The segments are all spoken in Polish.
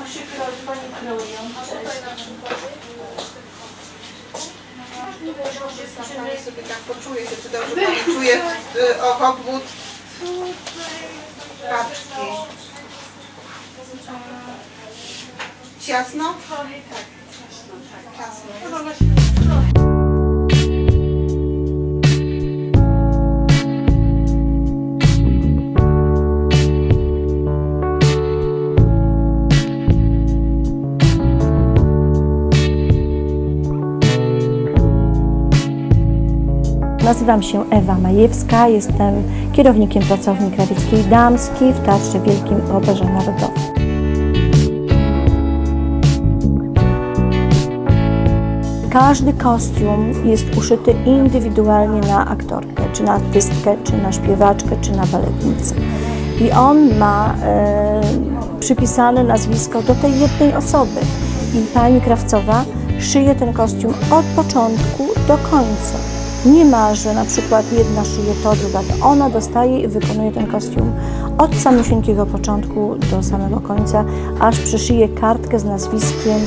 No się pani kreują. A tutaj na przykład ja sobie tak poczuję się, czy dobrze pani czuje obwód paczki. Ciasno? Tak, ciasno. Ciasno. Nazywam się Ewa Majewska, jestem kierownikiem pracowni krawieckiej damskiej w Teatrze Wielkim i Operze Narodowej. Każdy kostium jest uszyty indywidualnie na aktorkę, czy na artystkę, czy na śpiewaczkę, czy na baletnicę. I on ma przypisane nazwisko do tej jednej osoby. I pani krawcowa szyje ten kostium od początku do końca. Nie ma, że na przykład jedna szyje to, druga to. Ona dostaje i wykonuje ten kostium od samysieńkiego początku do samego końca, aż przyszyje kartkę z nazwiskiem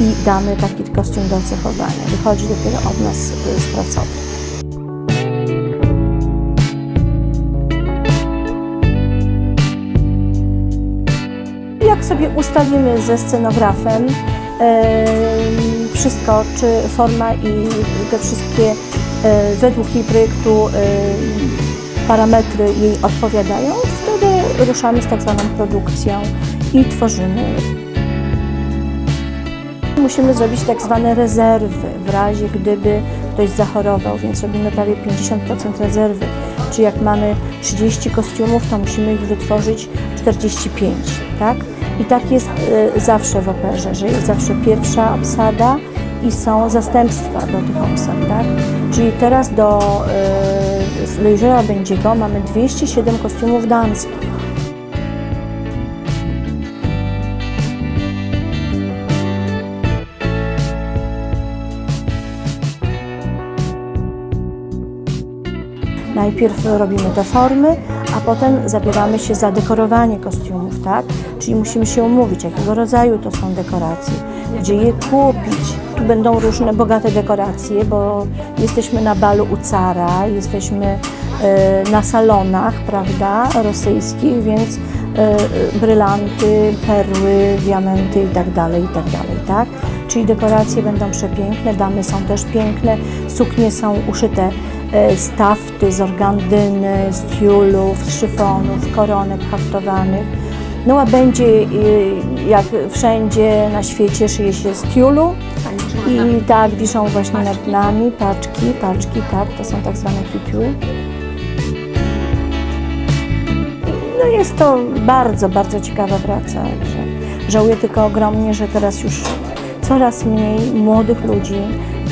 i damy taki kostium do cechowania. Wychodzi dopiero od nas z pracowni. Jak sobie ustalimy ze scenografem wszystko, czy forma i te wszystkie według jej projektu parametry jej odpowiadają, wtedy ruszamy z tak zwaną produkcją i tworzymy. Musimy zrobić tak zwane rezerwy, w razie gdyby ktoś zachorował, więc robimy prawie 50% rezerwy. Czyli jak mamy 30 kostiumów, to musimy ich wytworzyć 45, tak? I tak jest zawsze w operze, że jest zawsze pierwsza obsada, i są zastępstwa do tych obsad, tak? Czyli teraz do Jeziora Łabędziego mamy 207 kostiumów damskich. Najpierw robimy te formy, a potem zabieramy się za dekorowanie kostiumów, tak? Czyli musimy się umówić, jakiego rodzaju to są dekoracje, gdzie je kupić. Tu będą różne bogate dekoracje, bo jesteśmy na balu u cara, jesteśmy na salonach, prawda, rosyjskich, więc brylanty, perły, diamenty itd., tak? Czyli dekoracje będą przepiękne, damy są też piękne, suknie są uszyte z tafty, z organdyny, z tiulów, z szyfonów, koronek haftowanych. No a będzie, jak wszędzie na świecie, szyje się z tiulu i tak wiszą właśnie nad nami paczki, tak, to są tak zwane tiulu. No jest to bardzo, bardzo ciekawa praca. Żałuję tylko ogromnie, że teraz już coraz mniej młodych ludzi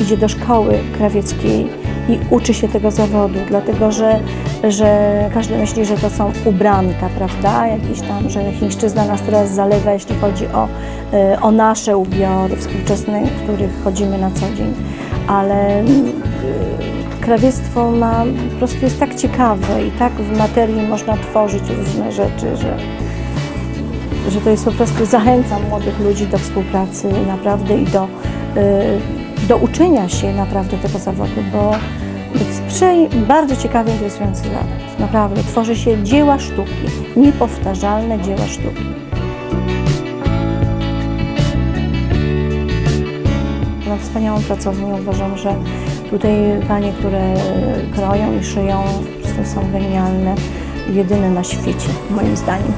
idzie do szkoły krawieckiej i uczy się tego zawodu, dlatego że każdy myśli, że to są ubranka, prawda? Jakieś tam, że chińszczyzna nas teraz zalewa, jeśli chodzi o nasze ubiory współczesne, w których chodzimy na co dzień. Ale krawiectwo ma, po prostu jest tak ciekawe i tak w materii można tworzyć różne rzeczy, że to jest po prostu, zachęcam młodych ludzi do współpracy naprawdę i do uczenia się naprawdę tego zawodu, bo to jest bardzo ciekawy, interesujący zawód. Naprawdę, tworzy się dzieła sztuki, niepowtarzalne dzieła sztuki. Na wspaniałą pracownię uważam, że tutaj panie, które kroją i szyją, po prostu są genialne, jedyne na świecie, moim zdaniem.